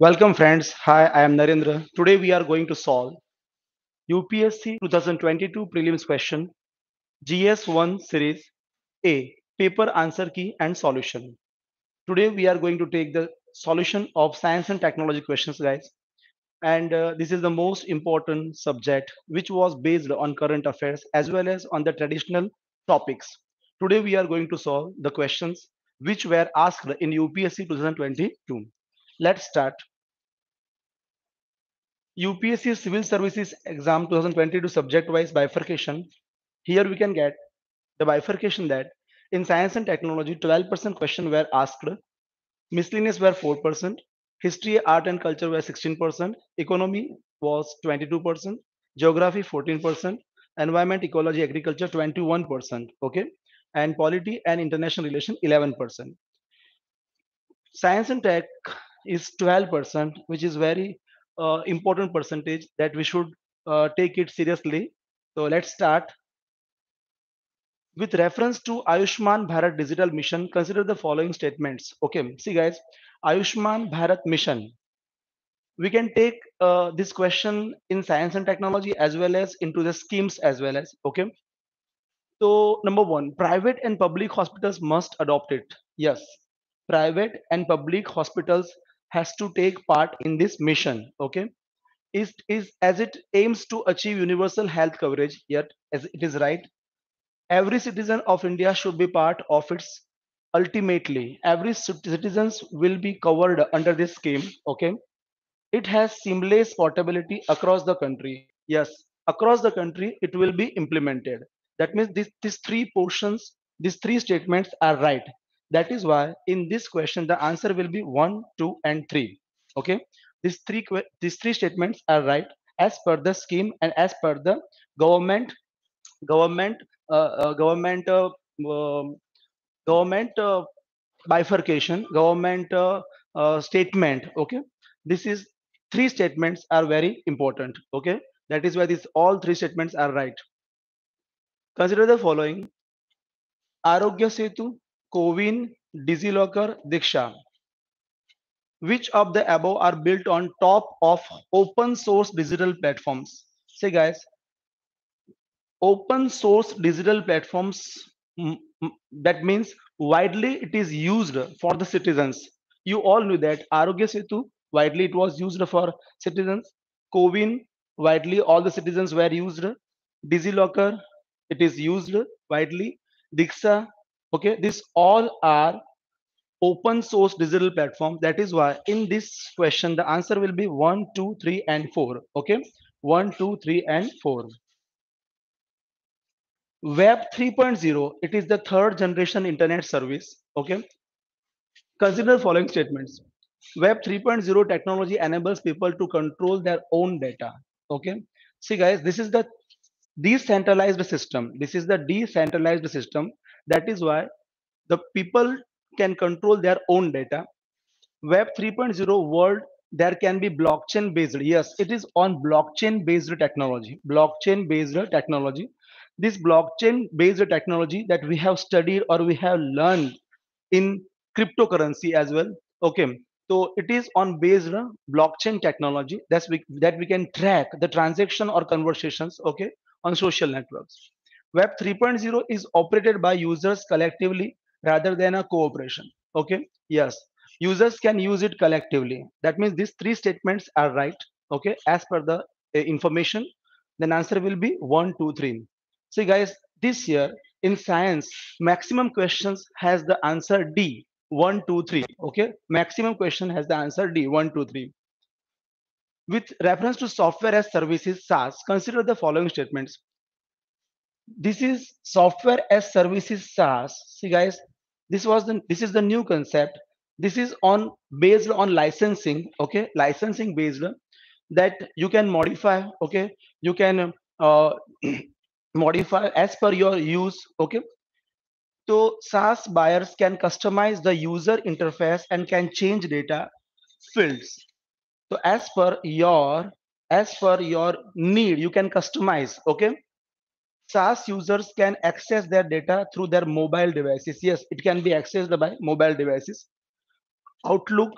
Welcome friends. Hi, I am Narendra. Today we are going to solve UPSC 2022 prelims question GS1 series A, paper answer key and solution. Today we are going to take the solution of science and technology questions, guys. And this is the most important subject which was based on current affairs as well as on the traditional topics. Today we are going to solve the questions which were asked in UPSC 2022. Let's start. UPSC Civil Services Exam 2022 subject-wise bifurcation. Here we can get the bifurcation that in science and technology, 12% questions were asked. Miscellaneous were 4%. History, art and culture were 16%. Economy was 22%. Geography, 14%. Environment, ecology, agriculture, 21%. Okay. And polity and international relation, 11%. Science and tech is 12%, which is very important percentage that we should take it seriously. So let's start. With reference to Ayushman Bharat Digital Mission, consider the following statements. Okay, see guys, Ayushman Bharat Mission. We can take this question in science and technology as well as into the schemes as well as, okay. So number one, private and public hospitals must adopt it. Yes, private and public hospitals has to take part in this mission, okay. As it aims to achieve universal health coverage, yet as it is right, every citizen of India should be part of its ultimately. Every citizens will be covered under this scheme, okay. It has seamless portability across the country. Yes, across the country, it will be implemented. That means these three portions, these three statements are right. That is why in this question, the answer will be 1, 2, and 3. Okay, these three statements are right as per the scheme and as per the government bifurcation, government statement. Okay, this is three statements are very important. Okay, that is why these all three statements are right. Consider the following: Arogya Setu, CoWIN, DigiLocker, Diksha. Which of the above are built on top of open source digital platforms? Say guys, open source digital platforms, that means widely it is used for the citizens. You all knew that Arogya Setu, widely it was used for citizens. CoWIN, widely all the citizens were used. DigiLocker, it is used widely. Diksha. Okay, these all are open source digital platform. That is why in this question, the answer will be 1, 2, 3, and 4. Okay, 1, 2, 3, and 4. Web 3.0, it is the third generation internet service. Okay, consider following statements. Web 3.0 technology enables people to control their own data. Okay, see guys, this is the decentralized system. This is the decentralized system. That is why the people can control their own data. Web 3.0 world, there can be blockchain based. Yes, it is on blockchain based technology. Blockchain based technology. This blockchain based technology that we have studied or we have learned in cryptocurrency as well. Okay, so it is on based blockchain technology that we can track the transaction or conversations. Okay, on social networks. Web 3.0 is operated by users collectively rather than a cooperation. Okay, yes, users can use it collectively. That means these three statements are right. Okay, as per the information, then answer will be 1, 2, 3. See guys, this year in science, maximum questions has the answer D, 1, 2, 3. Okay, maximum question has the answer D, 1, 2, 3. With reference to software as services, SaaS, consider the following statements. This is software as services, SaaS. See guys, this is the new concept. This is on based on licensing. Okay, licensing based, that you can modify. Okay, you can modify as per your use. Okay, so SaaS buyers can customize the user interface and can change data fields. So as per your need, you can customize. Okay. SaaS users can access their data through their mobile devices. Yes, it can be accessed by mobile devices. Outlook,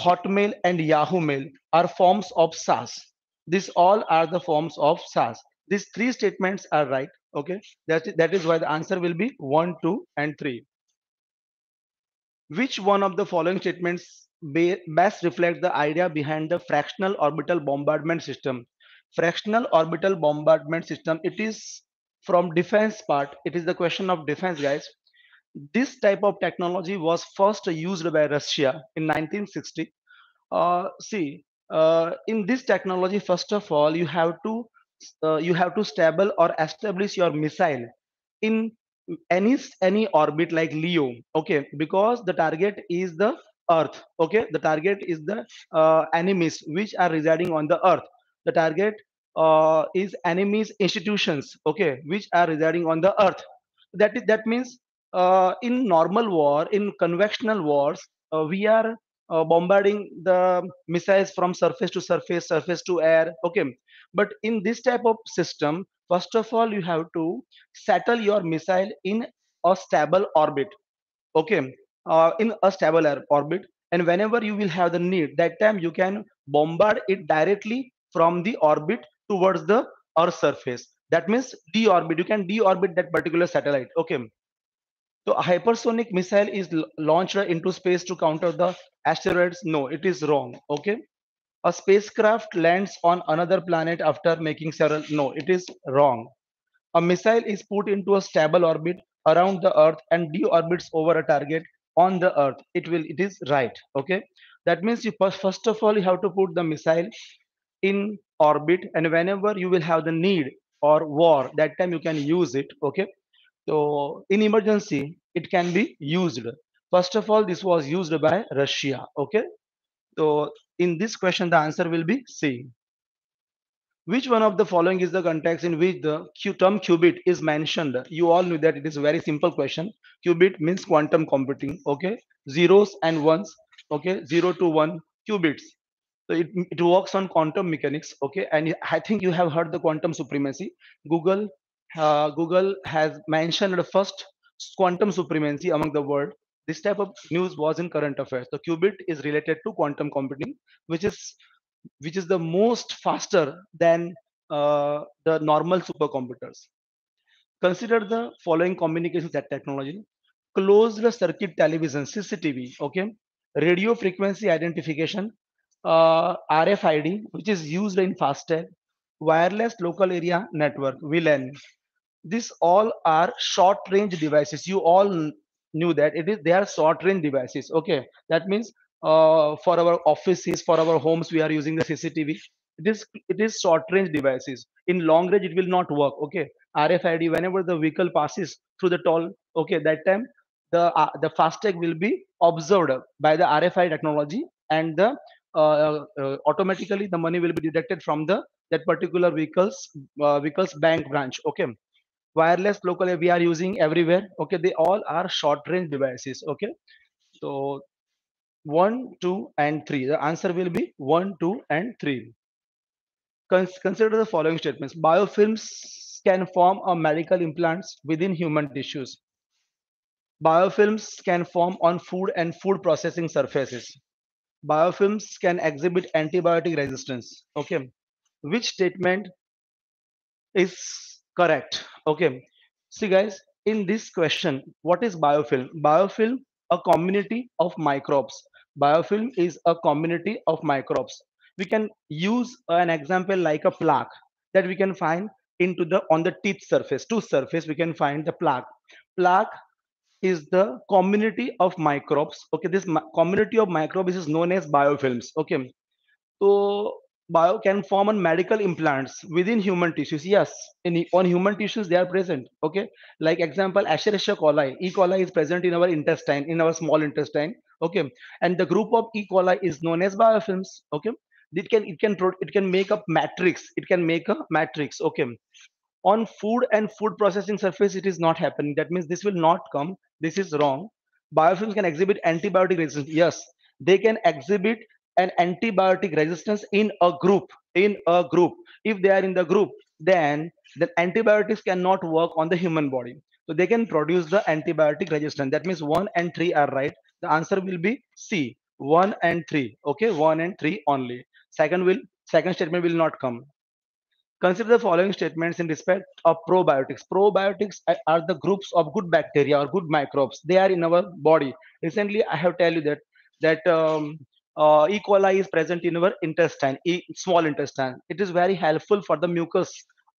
Hotmail and Yahoo Mail are forms of SaaS. These all are the forms of SaaS. These three statements are right. Okay, that is why the answer will be 1, 2, and 3. Which one of the following statements best reflects the idea behind the fractional orbital bombardment system? Fractional orbital bombardment system, it is from defense part. It is the question of defense, guys. This type of technology was first used by Russia in 1960. In this technology, first of all, you have to stable or establish your missile in any orbit like Leo, okay, because the target is the Earth. Okay, the target is the enemies which are residing on the Earth. The target is enemies institutions, okay, which are residing on the Earth. That means in normal war, in conventional wars, we are bombarding the missiles from surface to surface, surface to air, okay. But in this type of system, first of all, you have to settle your missile in a stable orbit, okay, in a stable orbit, and whenever you will have the need, that time you can bombard it directly from the orbit towards the Earth surface. That means deorbit. You can deorbit that particular satellite, okay. So a hypersonic missile is launched into space to counter the asteroids. No, it is wrong. Okay, a spacecraft lands on another planet after making several. No, it is wrong. A missile is put into a stable orbit around the Earth and deorbits over a target on the Earth. It is right. Okay, that means you first of all you have to put the missile in orbit, and whenever you will have the need or war, that time you can use it. Okay. So in emergency, it can be used. First of all, this was used by Russia. Okay. So in this question, the answer will be C. Which one of the following is the context in which the term qubit is mentioned? You all knew that it is a very simple question. Qubit means quantum computing. Okay. Zeros and ones. Okay. 0 to 1 qubits. So it works on quantum mechanics. Okay. And I think you have heard the quantum supremacy. Google has mentioned the first quantum supremacy among the world. This type of news was in Current Affairs. The qubit is related to quantum computing, which is the most faster than the normal supercomputers. Consider the following communications technology: closed circuit television (CCTV), okay, radio frequency identification (RFID), which is used in Fastag, wireless local area network (WLAN). These all are short-range devices. You all knew that they are short-range devices. Okay, that means for our offices, for our homes, we are using the CCTV. It is short-range devices. In long-range, it will not work. Okay, RFID. Whenever the vehicle passes through the toll, okay, that time the Fastag will be observed by the RFID technology, and the automatically the money will be deducted from that particular vehicle's bank branch. Okay. Wireless local we are using everywhere. Okay, they all are short-range devices. Okay, so 1, 2, and 3. The answer will be 1, 2, and 3. Consider the following statements: biofilms can form on medical implants within human tissues. Biofilms can form on food and food processing surfaces. Biofilms can exhibit antibiotic resistance. Okay, which statement is correct? Okay, see guys, in this question, what is biofilm? Biofilm, a community of microbes. Biofilm is a community of microbes. We can use an example like a plaque that we can find on the tooth surface. We can find the plaque. Plaque is the community of microbes. Okay, this community of microbes is known as biofilms. Okay, so bio can form on medical implants within human tissues. Yes, on human tissues they are present. Okay, like example, Escherichia coli. E. coli is present in our intestine, in our small intestine. Okay, and the group of E. coli is known as biofilms. Okay, it can make up matrix. It can make a matrix. Okay, on food and food processing surface it is not happening. That means this will not come. This is wrong. Biofilms can exhibit antibiotic resistance. Yes, they can exhibit an antibiotic resistance in a group. If they are in the group, then antibiotics cannot work on the human body, so they can produce the antibiotic resistance. That means 1 and 3 are right. The answer will be C. 1 and 3. Okay, 1 and 3 only. Second statement will not come. Consider the following statements in respect of probiotics. Probiotics are the groups of good bacteria or good microbes. They are in our body. Recently, I have told you that E. coli is present in our intestine, small intestine. It is very helpful for the mucus.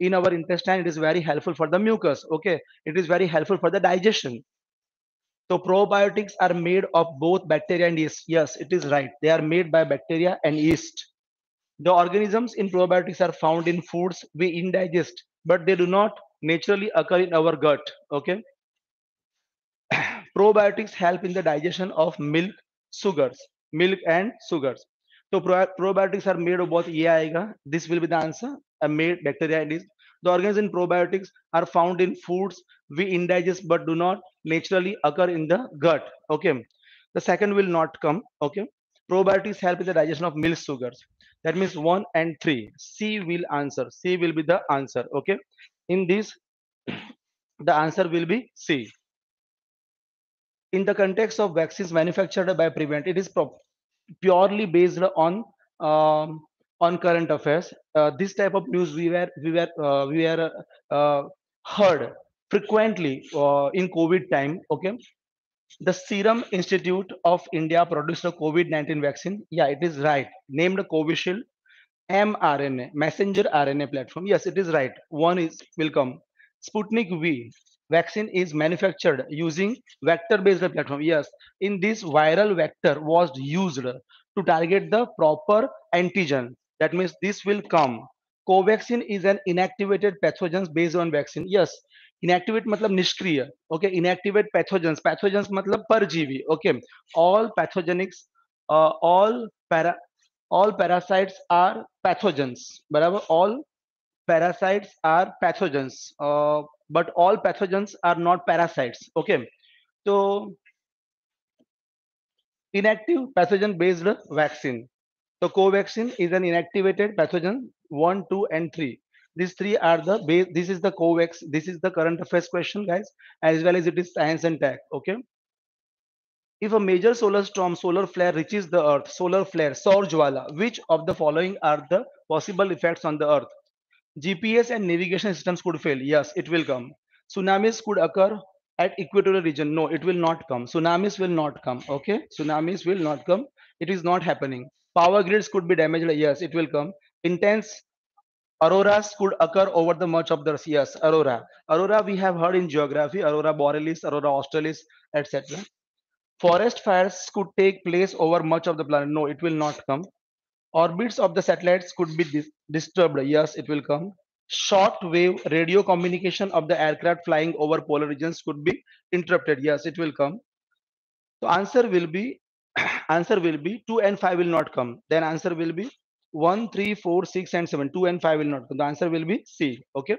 In our intestine, it is very helpful for the mucus. Okay, it is very helpful for the digestion. So probiotics are made of both bacteria and yeast. Yes, it is right. They are made by bacteria and yeast. The organisms in probiotics are found in foods we indigest, but they do not naturally occur in our gut. Okay. Probiotics help in the digestion of milk and sugars. So probiotics are made of both. This will be the answer. Made bacteria and yeast. The organisms in probiotics are found in foods we indigest, but do not naturally occur in the gut. Okay. The second will not come. Okay. Probiotics help in the digestion of milk sugars. That means 1 and 3. C will answer. C will be the answer. Okay. In this, the answer will be C. In the context of vaccines manufactured by Prevent, it is purely based on current affairs. This type of news we were heard frequently in COVID time. Okay. The Serum Institute of India produced a COVID-19 vaccine. Yeah, it is right. Named Covishield mRNA, messenger RNA platform. Yes, it is right. One is will come. Sputnik V vaccine is manufactured using vector-based platform. Yes, in this viral vector was used to target the proper antigen. That means this will come. Covaxin is an inactivated pathogens based on vaccine. Yes. Inactivate मतलब निष्क्रिय, okay. Inactivate pathogens, pathogens मतलब परजीवी, okay. All pathogenics, all parasites are pathogens, बराबर. All parasites are pathogens, but all pathogens are not parasites, okay. So inactive pathogen based vaccine. So Covaxin is an inactivated pathogen 1, 2, and 3. These three are the base. This is the COVAX. This is the current affairs question, guys, as well as it is science and tech. Okay. If a major solar storm, solar flare reaches the earth, solar flare, Saur Jwala, which of the following are the possible effects on the earth? GPS and navigation systems could fail. Yes, it will come. Tsunamis could occur at equatorial region. No, it will not come. Tsunamis will not come. Okay. Tsunamis will not come. It is not happening. Power grids could be damaged. Yes, it will come. Intense auroras could occur over the much of the earth. Yes, aurora. Aurora we have heard in geography, aurora borealis, aurora australis, etc. Forest fires could take place over much of the planet. No, it will not come. Orbits of the satellites could be disturbed. Yes, it will come. Short wave radio communication of the aircraft flying over polar regions could be interrupted. Yes, it will come. So answer will be 2 and 5 will not come. Then answer will be 1, 3, 4, 6, and 7. 2 and 5 will not come. The answer will be C. Okay.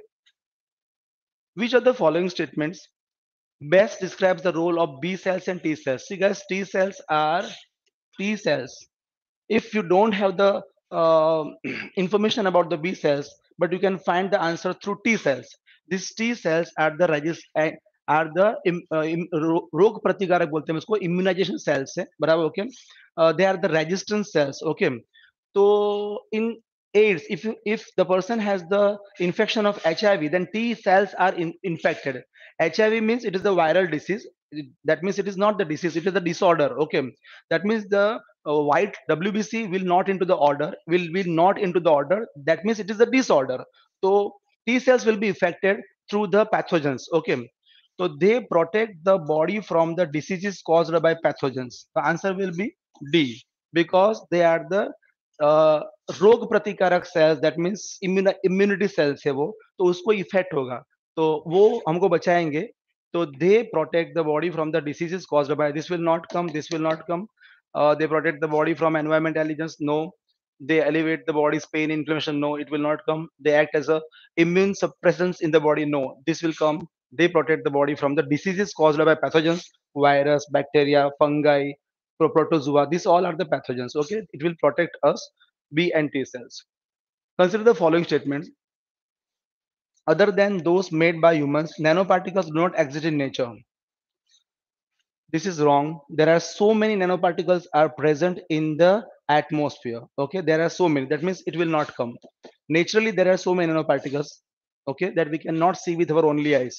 Which of the following statements best describes the role of B cells and T cells? See, guys, T cells are T cells. If you don't have the information about the B cells, but you can find the answer through T cells. These T cells are the रोग प्रतिकारक बोलते हैं इसको, immunization cells है, बराबर. Okay. They are the resistance cells. Okay. So in AIDS, if the person has the infection of HIV, then T cells are infected. HIV means it is the viral disease. That means it is not the disease, it is the disorder. Okay. That means the white WBC will not into the order. That means it is the disorder. So T cells will be affected through the pathogens. Okay. So they protect the body from the diseases caused by pathogens. The answer will be D, because they are the रोग प्रतिकारक cells, that means immunity cells है वो, तो उसको effect होगा, तो वो हमको बचाएंगे. तो they protect the body from the diseases caused by, this will not come, this will not come. They protect the body from environment allergens, no. They elevate the body's pain inflammation, no, it will not come. They act as a immune suppressants in the body, no, this will come. They protect the body from the diseases caused by pathogens, virus, bacteria, fungi, protozoa. These all are the pathogens. Okay, it will protect us. B and T cells. Consider the following statements. Other than those made by humans, nanoparticles do not exist in nature. This is wrong. There are so many nanoparticles are present in the atmosphere. Okay, there are so many. That means it will not come. Naturally, there are so many nanoparticles, okay, that we cannot see with our only eyes.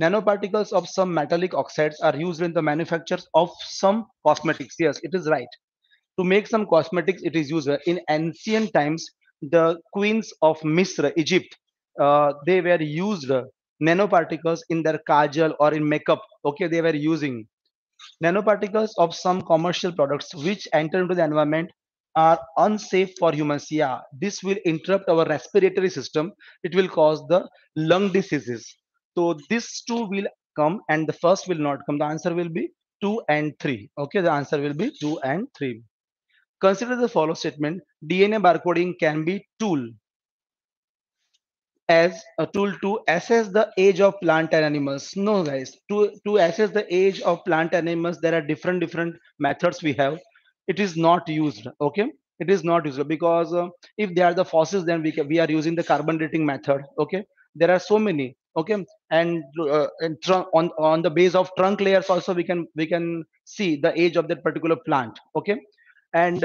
Nanoparticles of some metallic oxides are used in the manufacture of some cosmetics. Yes, it is right. To make some cosmetics, it is used. In ancient times, the queens of Misra, Egypt, they were used nanoparticles in their kajal or in makeup. Okay, they were using nanoparticles of some commercial products which enter into the environment are unsafe for humans. Yeah, this will interrupt our respiratory system. It will cause the lung diseases. So this two will come and the first will not come. The answer will be 2 and 3. Okay, the answer will be 2 and 3. Consider the follow statement. DNA barcoding can be a tool to assess the age of plant and animals. No, guys, to assess the age of plant and animals, there are different methods we have. It is not used. Okay, it is not used because if they are the fossils, then we are using the carbon dating method. Okay, there are so many. Okay, and on the base of trunk layers also we can see the age of that particular plant. Okay, and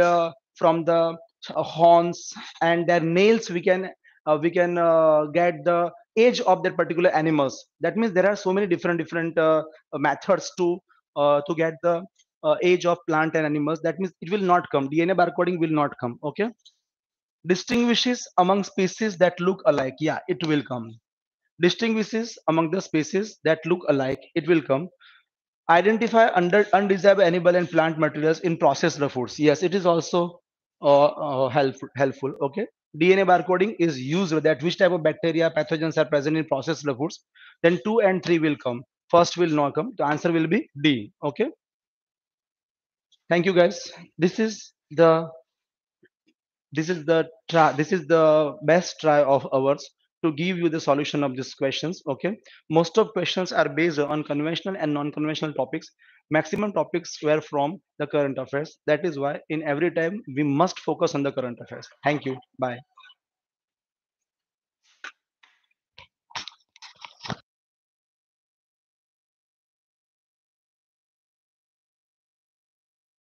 from the horns and their nails we can get the age of that particular animals. That means there are so many different methods to get the age of plant and animals. That means it will not come. DNA barcoding will not come. Okay, distinguishes among species that look alike. Yeah, it will come. Distinguishes among the species that look alike. It will come. Identify undesirable animal and plant materials in processed foods. Yes, it is also helpful. Okay. DNA barcoding is used that which type of bacteria pathogens are present in processed foods. Then 2 and 3 will come. First will not come. The answer will be D. Okay. Thank you, guys. This is the best try of ours to give you the solution of these questions. Okay. Most of questions are based on conventional and non-conventional topics. Maximum topics were from the current affairs. That is why in every time we must focus on the current affairs. Thank you. Bye.